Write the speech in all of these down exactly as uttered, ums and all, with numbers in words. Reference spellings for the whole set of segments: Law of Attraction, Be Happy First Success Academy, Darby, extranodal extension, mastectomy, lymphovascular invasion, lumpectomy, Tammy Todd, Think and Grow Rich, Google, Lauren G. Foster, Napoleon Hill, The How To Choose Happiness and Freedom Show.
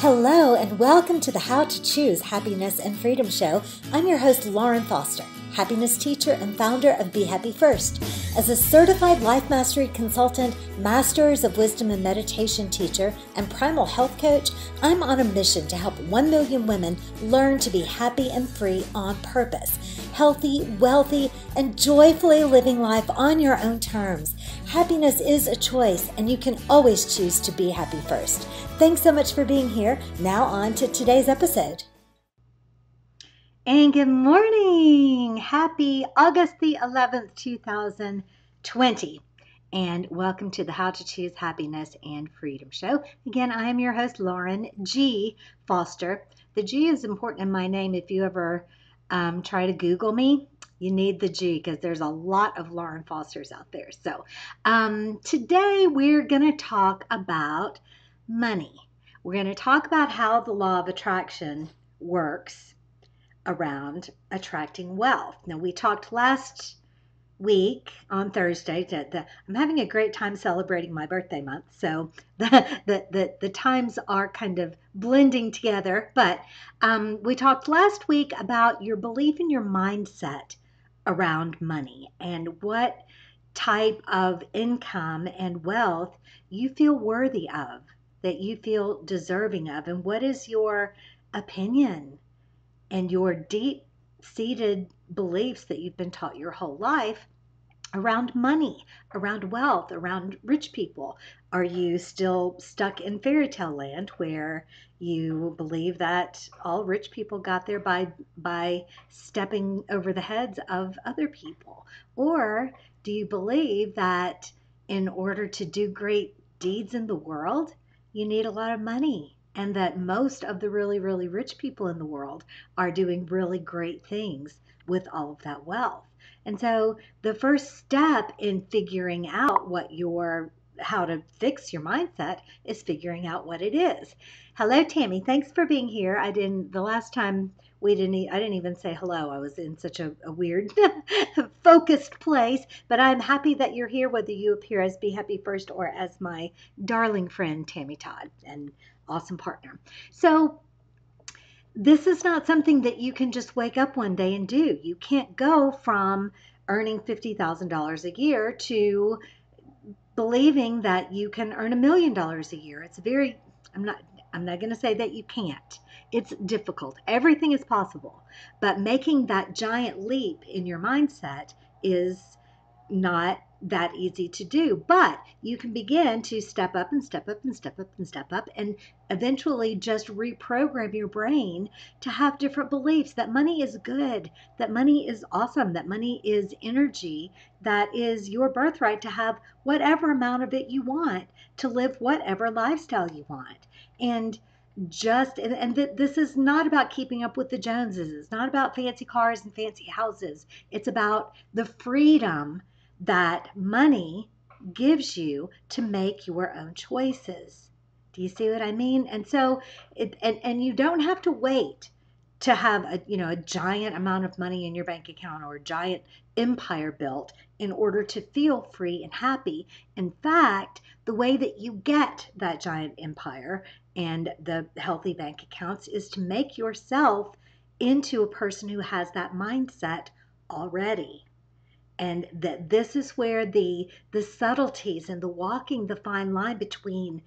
Hello and welcome to the How to Choose Happiness and Freedom Show. I'm your host, Lauren Foster, happiness teacher and founder of Be Happy First. As a certified life mastery consultant, masters of wisdom and meditation teacher, and primal health coach, I'm on a mission to help one million women learn to be happy and free on purpose, healthy, wealthy, and joyfully living life on your own terms. Happiness is a choice, and you can always choose to be happy first. Thanks so much for being here. Now on to today's episode. And good morning. Happy August the eleventh, two thousand twenty. And welcome to the How to Choose Happiness and Freedom Show. Again, I am your host, Lauren G. Foster. The G is important in my name. If you ever um, try to Google me, you need the G because there's a lot of Lauren Fosters out there. So um, today we're going to talk about money. We're going to talk about how the law of attraction works around attracting wealth. Now, we talked last week on Thursday that the, I'm having a great time celebrating my birthday month, so the the the, the times are kind of blending together. But um, we talked last week about your belief and your mindset around money and what type of income and wealth you feel worthy of, that you feel deserving of, and what is your opinion and your deep-seated beliefs that you've been taught your whole life around money, around wealth, around rich people. Are you still stuck in fairy tale land where you believe that all rich people got there by by stepping over the heads of other people? Or do you believe that in order to do great deeds in the world, you need a lot of money? And that most of the really, really rich people in the world are doing really great things with all of that wealth. And so the first step in figuring out what your, how to fix your mindset is figuring out what it is. Hello, Tammy. Thanks for being here. I didn't, the last time we didn't, I didn't even say hello. I was in such a, a weird focused place, but I'm happy that you're here, whether you appear as Be Happy First or as my darling friend, Tammy Todd. And awesome partner. So this is not something that you can just wake up one day and do. You can't go from earning fifty thousand dollars a year to believing that you can earn a million dollars a year. It's very, I'm not, I'm not going to say that you can't. It's difficult. Everything is possible, but making that giant leap in your mindset is not that easy to do, but you can begin to step up and step up and step up and step up and eventually just reprogram your brain to have different beliefs that money is good, that money is awesome, that money is energy, that is your birthright to have whatever amount of it you want, to live whatever lifestyle you want. And just, and, and th- this is not about keeping up with the Joneses. It's not about fancy cars and fancy houses. It's about the freedom that money gives you to make your own choices. Do you see what I mean? And so, it, and, and you don't have to wait to have a, you know, a giant amount of money in your bank account or a giant empire built in order to feel free and happy. In fact, the way that you get that giant empire and the healthy bank accounts is to make yourself into a person who has that mindset already. And that this is where the the subtleties and the walking the fine line between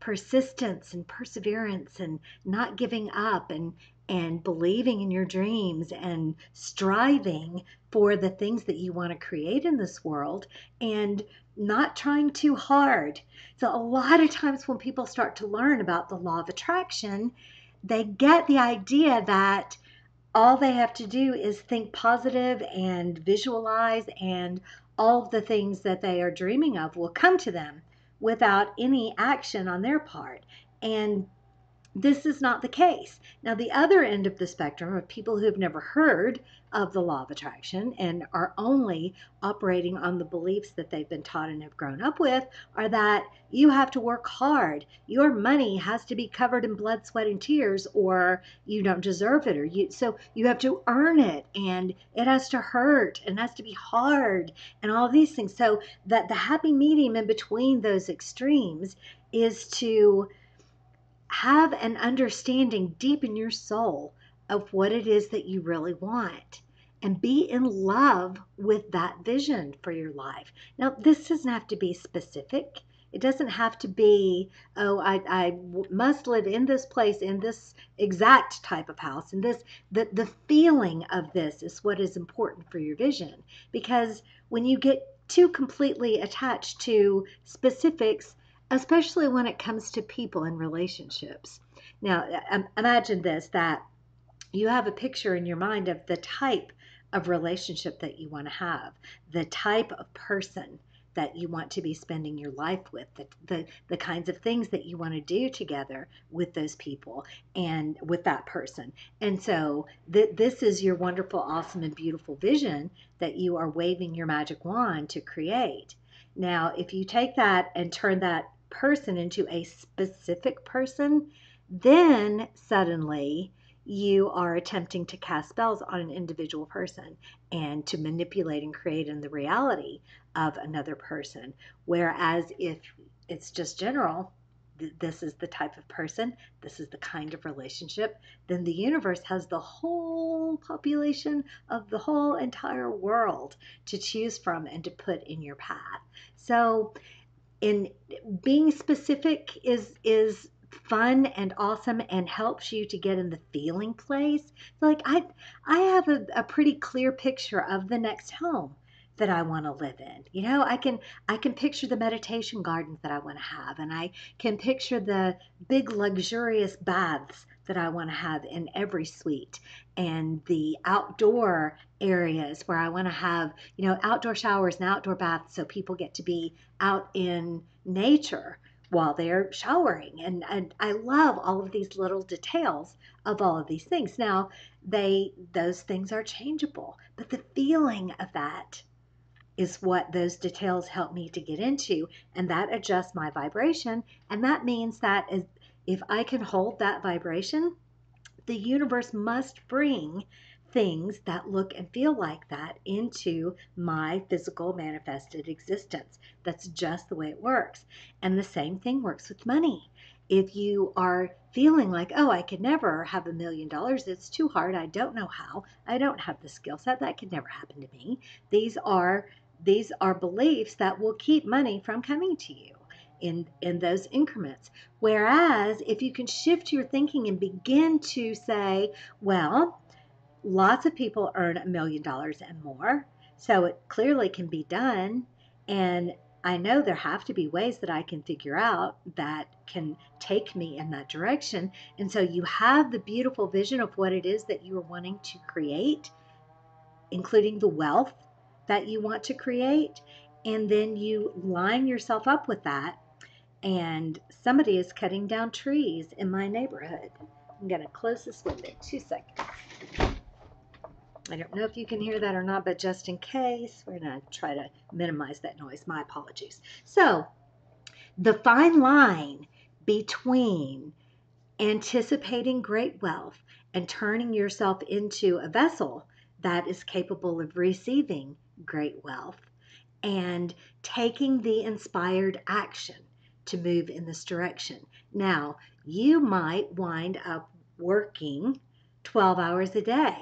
persistence and perseverance and not giving up and and believing in your dreams and striving for the things that you want to create in this world and not trying too hard. So a lot of times when people start to learn about the law of attraction, they get the idea that all they have to do is think positive and visualize, and all of the things that they are dreaming of will come to them without any action on their part. And this is not the case. Now, the other end of the spectrum of people who have never heard of the law of attraction and are only operating on the beliefs that they've been taught and have grown up with are that you have to work hard. Your money has to be covered in blood, sweat, and tears, or you don't deserve it. Or you, so you have to earn it, and it has to hurt, and it has to be hard, and all these things. So that the happy medium in between those extremes is to have an understanding deep in your soul of what it is that you really want, and be in love with that vision for your life. Now, this doesn't have to be specific. It doesn't have to be, oh, I, I must live in this place, in this exact type of house, in this. The, the feeling of this is what is important for your vision. Because when you get too completely attached to specifics, especially when it comes to people and relationships. Now, imagine this, that you have a picture in your mind of the type of relationship that you want to have, the type of person that you want to be spending your life with, the, the, the kinds of things that you want to do together with those people and with that person. And so th- this is your wonderful, awesome, and beautiful vision that you are waving your magic wand to create. Now, if you take that and turn that person into a specific person, then suddenly you are attempting to cast spells on an individual person and to manipulate and create in the reality of another person. Whereas if it's just general, th- this is the type of person, this is the kind of relationship, then the universe has the whole population of the whole entire world to choose from and to put in your path. So in being specific is is fun and awesome and helps you to get in the feeling place. Like I I have a, a pretty clear picture of the next home that I want to live in. You know, I can I can picture the meditation gardens that I want to have, and I can picture the big luxurious baths that I want to have in every suite, and the outdoor areas where I want to have, you know, outdoor showers and outdoor baths so people get to be out in nature while they're showering. And, and I love all of these little details of all of these things. Now, they those things are changeable, but the feeling of that is what those details help me to get into, and that adjusts my vibration. And that means that is, if I can hold that vibration, the universe must bring things that look and feel like that into my physical manifested existence. That's just the way it works. And the same thing works with money. If you are feeling like, oh, I could never have a million dollars, it's too hard, I don't know how, I don't have the skill set, that could never happen to me. These are these are beliefs that will keep money from coming to you in, in those increments. Whereas if you can shift your thinking and begin to say, well, lots of people earn a million dollars and more, so it clearly can be done. And I know there have to be ways that I can figure out that can take me in that direction. And so you have the beautiful vision of what it is that you are wanting to create, including the wealth that you want to create. And then you line yourself up with that. And somebody is cutting down trees in my neighborhood. I'm going to close this window. Two seconds. I don't know if you can hear that or not, but just in case, we're going to try to minimize that noise. My apologies. So the fine line between anticipating great wealth and turning yourself into a vessel that is capable of receiving great wealth, and taking the inspired action to move in this direction. Now, you might wind up working twelve hours a day,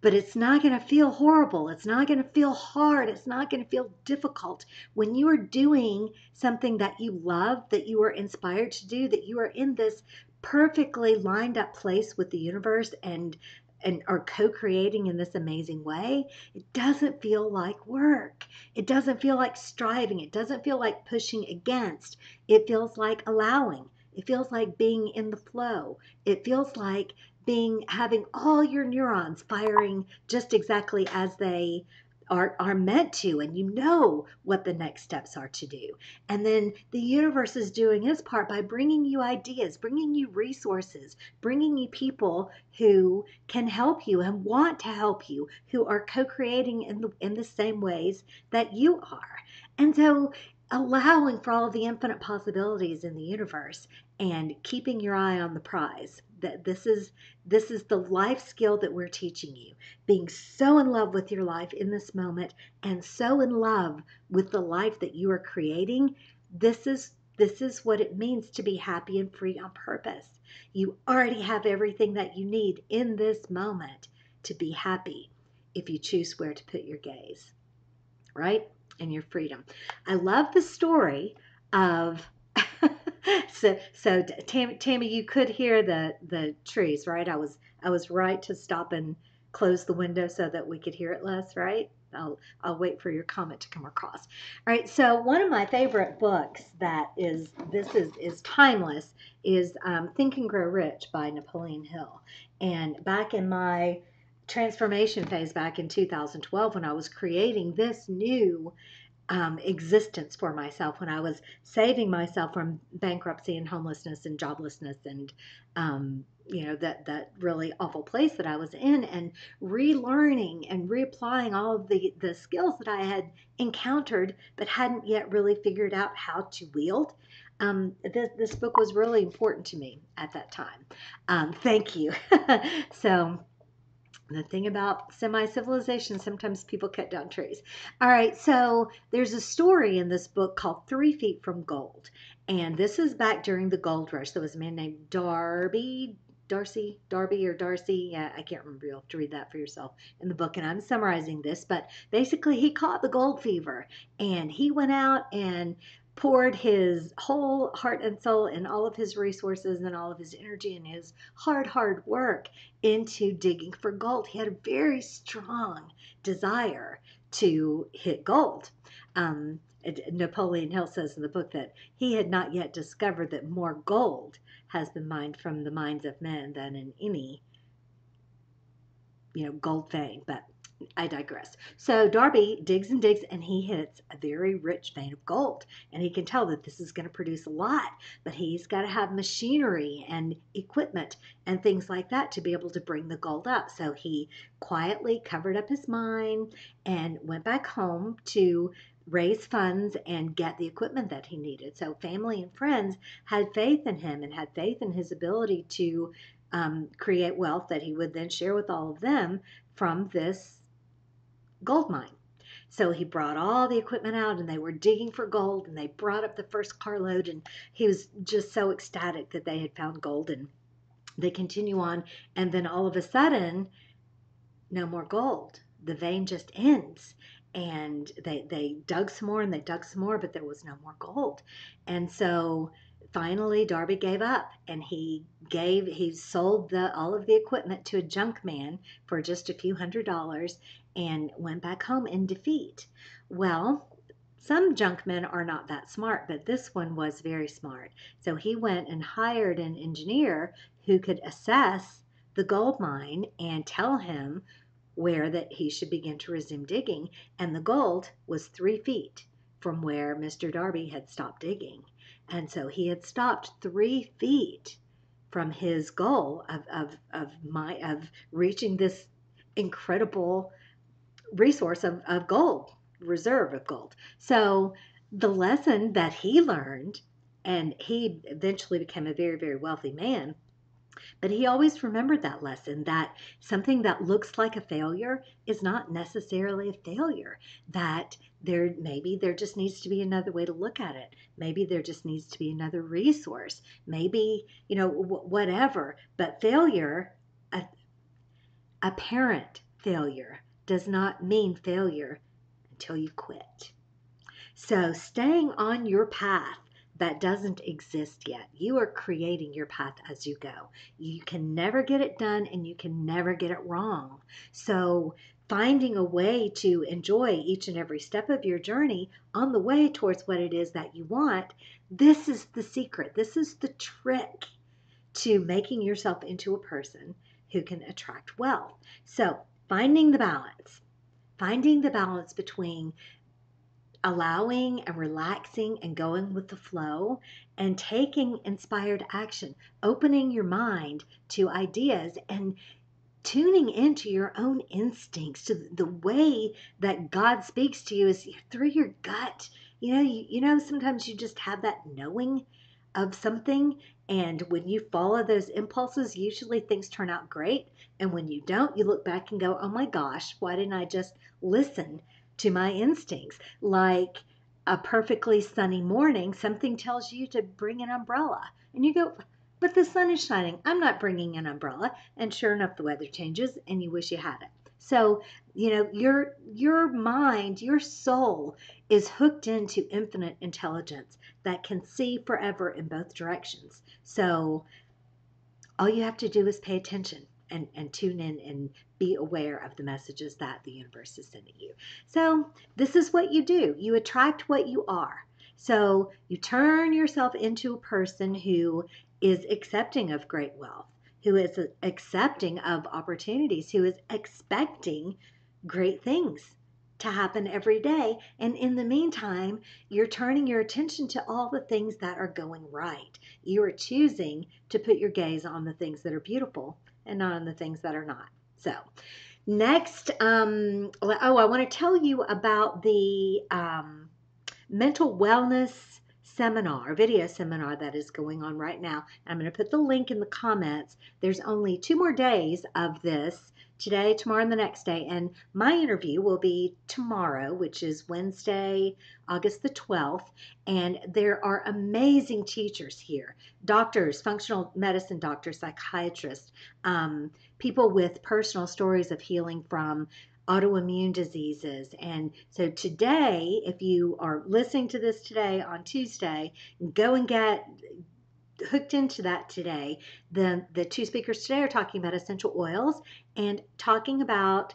but it's not going to feel horrible. It's not going to feel hard. It's not going to feel difficult. When you are doing something that you love, that you are inspired to do, that you are in this perfectly lined up place with the universe and and are co-creating in this amazing way, it doesn't feel like work. It doesn't feel like striving. It doesn't feel like pushing against. It feels like allowing. It feels like being in the flow. It feels like being having all your neurons firing just exactly as they are, are meant to, and you know what the next steps are to do. And then the universe is doing its part by bringing you ideas, bringing you resources, bringing you people who can help you and want to help you, who are co-creating in the, in the same ways that you are. And so allowing for all of the infinite possibilities in the universe and keeping your eye on the prize. That this is this is the life skill that we're teaching you. Being so in love with your life in this moment and so in love with the life that you are creating. This is This is what it means to be happy and free on purpose. You already have everything that you need in this moment to be happy if you choose where to put your gaze, right? And your freedom. I love the story of, so, so Tammy, Tammy, you could hear the, the trees, right? I was, I was right to stop and close the window so that we could hear it less, right? I'll, I'll wait for your comment to come across. All right, so one of my favorite books that is, this is, is timeless, is um, Think and Grow Rich by Napoleon Hill. And back in my transformation phase back in two thousand twelve, when I was creating this new um, existence for myself, when I was saving myself from bankruptcy and homelessness and joblessness and, um, you know, that, that really awful place that I was in, and relearning and reapplying all of the, the skills that I had encountered but hadn't yet really figured out how to wield. Um, this, this book was really important to me at that time. Um, thank you. So the thing about semi-civilization, sometimes people cut down trees. All right, so there's a story in this book called Three Feet from Gold. And this is back during the gold rush. There was a man named Darby, Darcy, Darby or Darcy, yeah, I can't remember. You'll have to read that for yourself in the book, and I'm summarizing this, but basically he caught the gold fever, and he went out and poured his whole heart and soul and all of his resources and all of his energy and his hard, hard work into digging for gold. He had a very strong desire to hit gold. Um, Napoleon Hill says in the book that he had not yet discovered that more gold has been mined from the mines of men than in any, you know, gold vein, but I digress. So Darby digs and digs, and he hits a very rich vein of gold, and he can tell that this is going to produce a lot, but he's got to have machinery and equipment and things like that to be able to bring the gold up. So he quietly covered up his mine and went back home to raise funds and get the equipment that he needed. So family and friends had faith in him and had faith in his ability to um, create wealth that he would then share with all of them from this gold mine. So he brought all the equipment out, and they were digging for gold, and they brought up the first carload, and he was just so ecstatic that they had found gold, and they continue on. And then all of a sudden, no more gold. The vein just ends. And they, they dug some more and they dug some more, but there was no more gold. And so finally Darby gave up, and he gave, he sold the, all of the equipment to a junk man for just a few hundred dollars and went back home in defeat. Well, some junk men are not that smart, but this one was very smart. So he went and hired an engineer who could assess the gold mine and tell him where that he should begin to resume digging, and the gold was three feet from where Mister Darby had stopped digging. And so he had stopped three feet from his goal of, of, of, my, of reaching this incredible resource of, of gold, reserve of gold. So the lesson that he learned, and he eventually became a very, very wealthy man, but he always remembered that lesson, that something that looks like a failure is not necessarily a failure, that there maybe there just needs to be another way to look at it. Maybe there just needs to be another resource. Maybe, you know, w whatever. But failure, a, apparent failure, does not mean failure until you quit. So staying on your path that doesn't exist yet. You are creating your path as you go. You can never get it done, and you can never get it wrong. So finding a way to enjoy each and every step of your journey on the way towards what it is that you want, this is the secret. This is the trick to making yourself into a person who can attract wealth. So finding the balance, finding the balance between allowing and relaxing and going with the flow and taking inspired action, opening your mind to ideas and tuning into your own instincts, to the way that God speaks to you is through your gut. You know, you, you know, sometimes you just have that knowing of something, and when you follow those impulses, usually things turn out great. And when you don't, you look back and go, oh my gosh, why didn't I just listen to my instincts? Like a perfectly sunny morning, something tells you to bring an umbrella. And you go, but the sun is shining. I'm not bringing an umbrella. And sure enough, the weather changes and you wish you had it. So, you know, your, your mind, your soul is hooked into infinite intelligence that can see forever in both directions. So all you have to do is pay attention and, and tune in and be aware of the messages that the universe is sending you. So this is what you do. You attract what you are. So you turn yourself into a person who is accepting of great wealth, who is accepting of opportunities, who is expecting great things to happen every day. And in the meantime, you're turning your attention to all the things that are going right. You are choosing to put your gaze on the things that are beautiful and not on the things that are not. So next, um, oh, I want to tell you about the um, mental wellness seminar, video seminar that is going on right now. I'm going to put the link in the comments. There's only two more days of this, today, tomorrow, and the next day. And my interview will be tomorrow, which is Wednesday, August the twelfth. And there are amazing teachers here, doctors, functional medicine doctors, psychiatrists, um, people with personal stories of healing from autoimmune diseases. And so today, if you are listening to this today on Tuesday, go and get hooked into that today. The, the two speakers today are talking about essential oils and talking about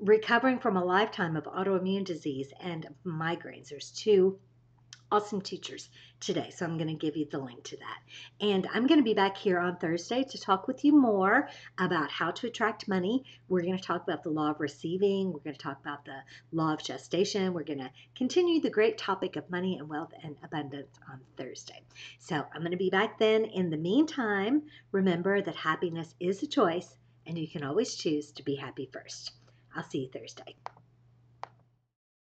recovering from a lifetime of autoimmune disease and migraines. There's two awesome teachers today. So I'm going to give you the link to that. And I'm going to be back here on Thursday to talk with you more about how to attract money. We're going to talk about the law of receiving. We're going to talk about the law of gestation. We're going to continue the great topic of money and wealth and abundance on Thursday. So I'm going to be back then. In the meantime, remember that happiness is a choice and you can always choose to be happy first. I'll see you Thursday.